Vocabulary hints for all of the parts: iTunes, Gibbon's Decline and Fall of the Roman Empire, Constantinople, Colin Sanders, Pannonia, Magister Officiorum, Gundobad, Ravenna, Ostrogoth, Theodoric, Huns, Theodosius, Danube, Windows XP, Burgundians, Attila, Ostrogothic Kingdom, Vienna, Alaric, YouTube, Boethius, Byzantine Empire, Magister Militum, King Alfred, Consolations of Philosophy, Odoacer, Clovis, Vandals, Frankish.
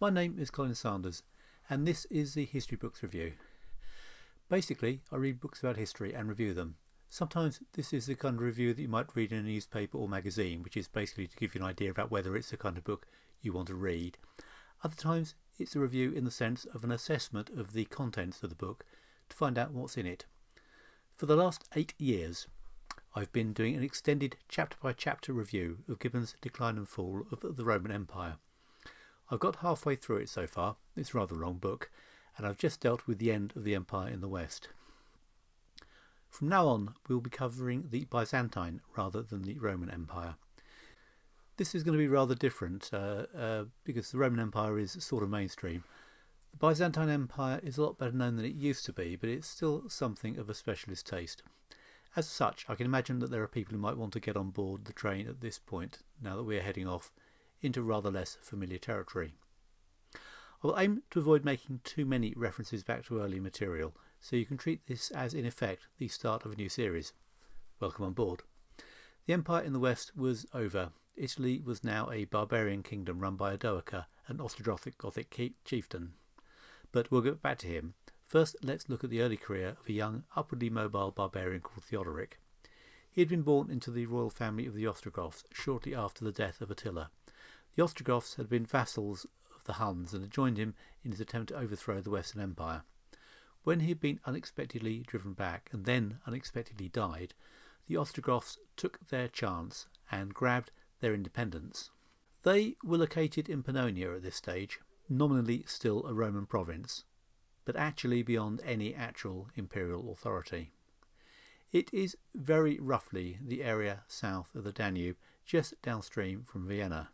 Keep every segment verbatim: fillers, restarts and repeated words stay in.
My name is Colin Sanders, and this is the History Books Review. Basically, I read books about history and review them. Sometimes this is the kind of review that you might read in a newspaper or magazine, which is basically to give you an idea about whether it's the kind of book you want to read. Other times, it's a review in the sense of an assessment of the contents of the book to find out what's in it. For the last eight years, I've been doing an extended chapter-by-chapter review of Gibbon's Decline and Fall of the Roman Empire. I've got halfway through it so far, it's a rather long book, and I've just dealt with the end of the empire in the West. From now on, we'll be covering the Byzantine rather than the Roman Empire. This is going to be rather different, uh, uh, because the Roman Empire is sort of mainstream. The Byzantine Empire is a lot better known than it used to be, but it's still something of a specialist taste. As such, I can imagine that there are people who might want to get on board the train at this point, now that we are heading off into rather less familiar territory. I will aim to avoid making too many references back to early material, so you can treat this as, in effect, the start of a new series. Welcome on board. The empire in the West was over. Italy was now a barbarian kingdom run by Odoacer, an Ostrogothic chieftain. But we'll get back to him. First, let's look at the early career of a young, upwardly mobile barbarian called Theodoric. He had been born into the royal family of the Ostrogoths shortly after the death of Attila. The Ostrogoths had been vassals of the Huns and had joined him in his attempt to overthrow the Western Empire. When he had been unexpectedly driven back and then unexpectedly died, the Ostrogoths took their chance and grabbed their independence. They were located in Pannonia at this stage, nominally still a Roman province, but actually beyond any actual imperial authority. It is very roughly the area south of the Danube, just downstream from Vienna.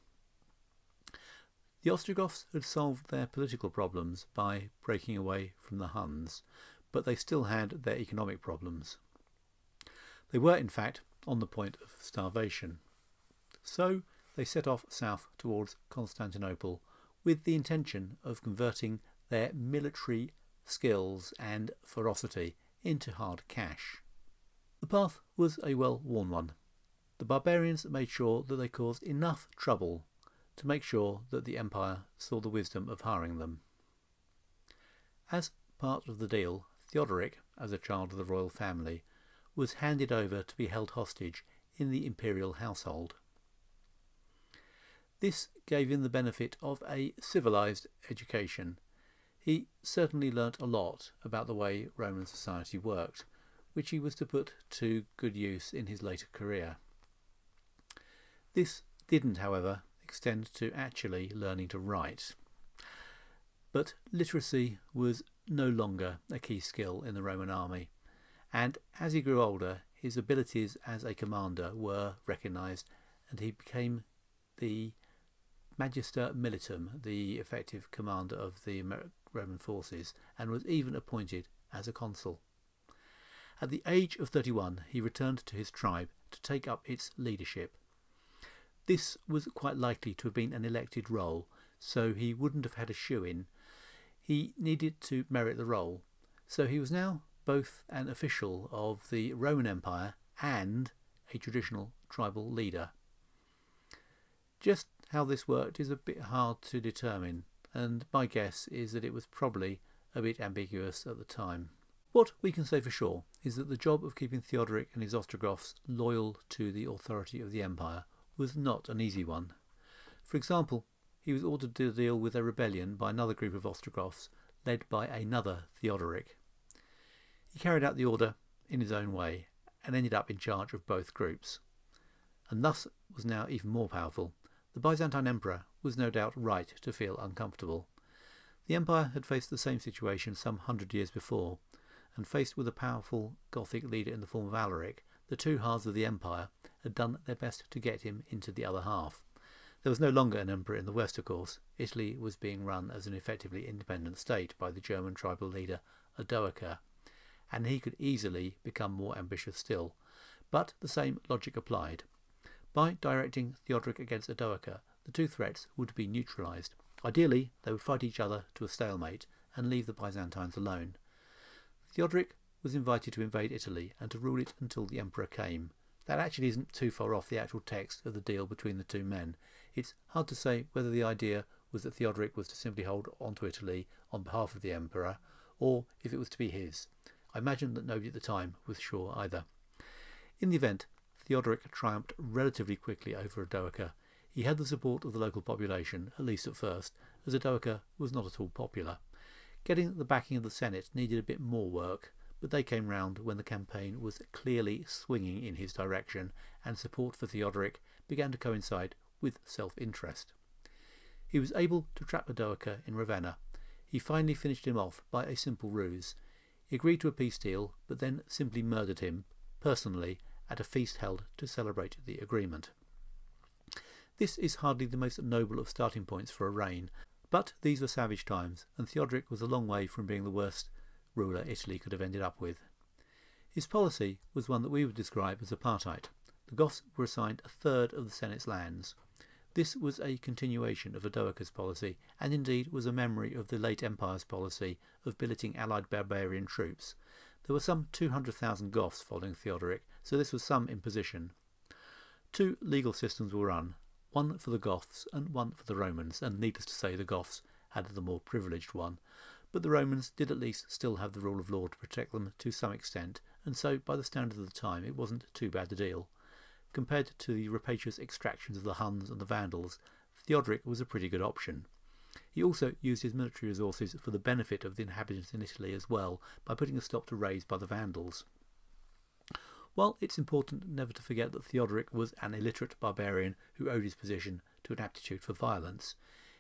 The Ostrogoths had solved their political problems by breaking away from the Huns, but they still had their economic problems. They were, in fact, on the point of starvation. So they set off south towards Constantinople with the intention of converting their military skills and ferocity into hard cash. The path was a well-worn one. The barbarians made sure that they caused enough trouble to make sure that the empire saw the wisdom of hiring them. As part of the deal, Theodoric, as a child of the royal family, was handed over to be held hostage in the imperial household. This gave him the benefit of a civilised education. He certainly learnt a lot about the way Roman society worked, which he was to put to good use in his later career. This didn't, however, extend to actually learning to write. But literacy was no longer a key skill in the Roman army, and as he grew older, his abilities as a commander were recognised, and he became the Magister Militum, the effective commander of the Roman forces, and was even appointed as a consul. At the age of thirty-one, he returned to his tribe to take up its leadership. This was quite likely to have been an elected role, so he wouldn't have had a shoe-in. He needed to merit the role, so he was now both an official of the Roman Empire and a traditional tribal leader. Just how this worked is a bit hard to determine, and my guess is that it was probably a bit ambiguous at the time. What we can say for sure is that the job of keeping Theodoric and his Ostrogoths loyal to the authority of the empire was not an easy one. For example, he was ordered to deal with a rebellion by another group of Ostrogoths, led by another Theodoric. He carried out the order in his own way, and ended up in charge of both groups, and thus was now even more powerful. The Byzantine Emperor was no doubt right to feel uncomfortable. The Empire had faced the same situation some hundred years before, and faced with a powerful Gothic leader in the form of Alaric, the two halves of the Empire had done their best to get him into the other half. There was no longer an emperor in the West, of course. Italy was being run as an effectively independent state by the German tribal leader Odoacer, and he could easily become more ambitious still. But the same logic applied. By directing Theodoric against Odoacer, the two threats would be neutralised. Ideally, they would fight each other to a stalemate and leave the Byzantines alone. Theodoric was invited to invade Italy and to rule it until the emperor came. That actually isn't too far off the actual text of the deal between the two men. It's hard to say whether the idea was that Theodoric was to simply hold onto Italy on behalf of the emperor, or if it was to be his. I imagine that nobody at the time was sure either. In the event, Theodoric triumphed relatively quickly over Odoacer. He had the support of the local population, at least at first, as Odoacer was not at all popular. Getting the backing of the Senate needed a bit more work, but they came round when the campaign was clearly swinging in his direction, and support for Theodoric began to coincide with self-interest. He was able to trap Odoacer in Ravenna. He finally finished him off by a simple ruse. He agreed to a peace deal, but then simply murdered him, personally, at a feast held to celebrate the agreement. This is hardly the most noble of starting points for a reign, but these were savage times, and Theodoric was a long way from being the worst ruler Italy could have ended up with. His policy was one that we would describe as apartheid. The Goths were assigned a third of the Senate's lands. This was a continuation of Odoacer's policy, and indeed was a memory of the late Empire's policy of billeting allied barbarian troops. There were some two hundred thousand Goths following Theodoric, so this was some imposition. Two legal systems were run, one for the Goths and one for the Romans, and needless to say the Goths had the more privileged one, but the Romans did at least still have the rule of law to protect them to some extent, and so by the standards of the time it wasn't too bad a deal. Compared to the rapacious exactions of the Huns and the Vandals, Theodoric was a pretty good option. He also used his military resources for the benefit of the inhabitants in Italy as well, by putting a stop to raids by the Vandals. While it's important never to forget that Theodoric was an illiterate barbarian who owed his position to an aptitude for violence,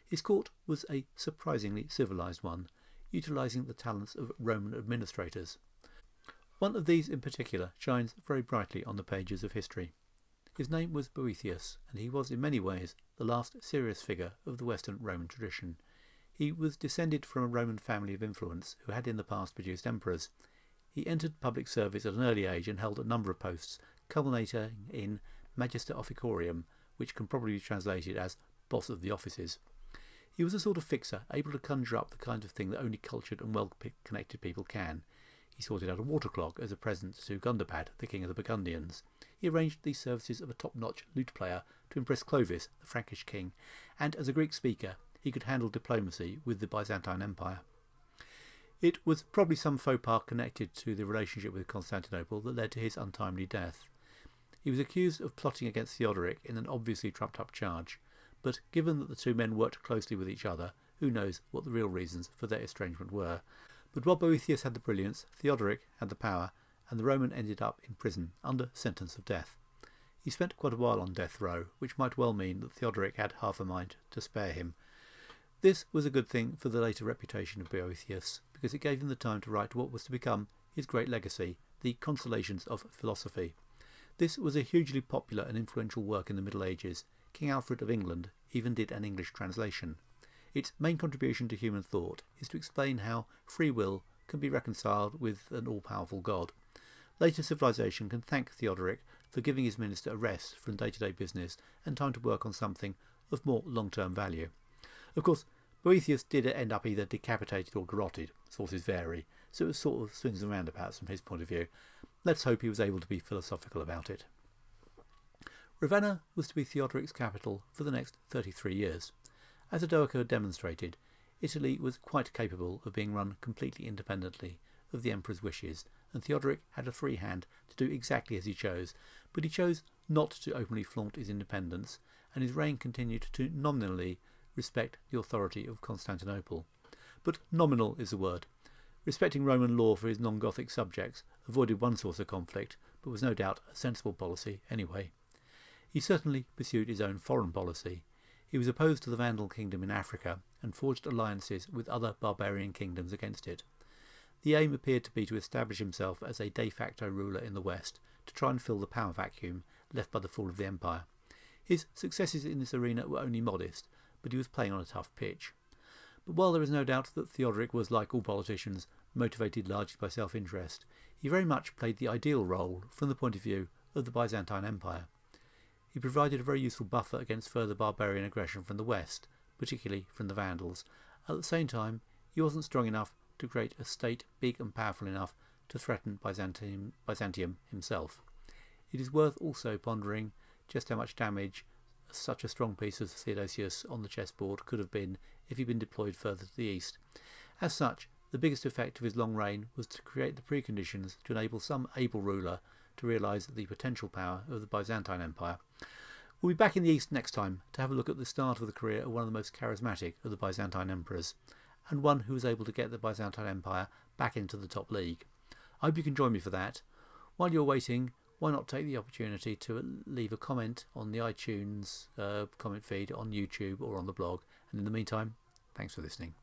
his court was a surprisingly civilised one, utilising the talents of Roman administrators. One of these in particular shines very brightly on the pages of history. His name was Boethius, and he was in many ways the last serious figure of the Western Roman tradition. He was descended from a Roman family of influence who had in the past produced emperors. He entered public service at an early age and held a number of posts, culminating in Magister Officiorum, which can probably be translated as boss of the offices. He was a sort of fixer, able to conjure up the kind of thing that only cultured and well-connected people can. He sorted out a water clock as a present to Gundobad, the king of the Burgundians. He arranged the services of a top-notch lute player to impress Clovis, the Frankish king, and as a Greek speaker he could handle diplomacy with the Byzantine Empire. It was probably some faux pas connected to the relationship with Constantinople that led to his untimely death. He was accused of plotting against Theodoric in an obviously trumped-up charge, but given that the two men worked closely with each other, who knows what the real reasons for their estrangement were. But while Boethius had the brilliance, Theodoric had the power, and the Roman ended up in prison under sentence of death. He spent quite a while on death row, which might well mean that Theodoric had half a mind to spare him. This was a good thing for the later reputation of Boethius, because it gave him the time to write what was to become his great legacy, the Consolations of Philosophy. This was a hugely popular and influential work in the Middle Ages. King Alfred of England even did an English translation. Its main contribution to human thought is to explain how free will can be reconciled with an all-powerful God. Later civilization can thank Theodoric for giving his minister a rest from day-to-day business and time to work on something of more long-term value. Of course, Boethius did end up either decapitated or garroted, sources vary, so it was sort of swings and roundabouts from his point of view. Let's hope he was able to be philosophical about it. Ravenna was to be Theodoric's capital for the next thirty-three years. As Odoacer demonstrated, Italy was quite capable of being run completely independently of the emperor's wishes, and Theodoric had a free hand to do exactly as he chose, but he chose not to openly flaunt his independence, and his reign continued to nominally respect the authority of Constantinople. But nominal is the word. Respecting Roman law for his non-Gothic subjects avoided one source of conflict, but was no doubt a sensible policy anyway. He certainly pursued his own foreign policy. He was opposed to the Vandal kingdom in Africa and forged alliances with other barbarian kingdoms against it. The aim appeared to be to establish himself as a de facto ruler in the West, to try and fill the power vacuum left by the fall of the empire. His successes in this arena were only modest, but he was playing on a tough pitch. But while there is no doubt that Theodoric was, like all politicians, motivated largely by self-interest, he very much played the ideal role from the point of view of the Byzantine Empire. He provided a very useful buffer against further barbarian aggression from the west, particularly from the Vandals. At the same time, he wasn't strong enough to create a state big and powerful enough to threaten Byzantium, Byzantium himself. It is worth also pondering just how much damage such a strong piece of Theodosius on the chessboard could have been if he'd been deployed further to the east. As such, the biggest effect of his long reign was to create the preconditions to enable some able ruler to realise the potential power of the Byzantine Empire. We'll be back in the east next time to have a look at the start of the career of one of the most charismatic of the Byzantine emperors, and one who was able to get the Byzantine Empire back into the top league. I hope you can join me for that. While you're waiting, why not take the opportunity to leave a comment on the iTunes uh, comment feed, on YouTube or on the blog. And in the meantime, thanks for listening.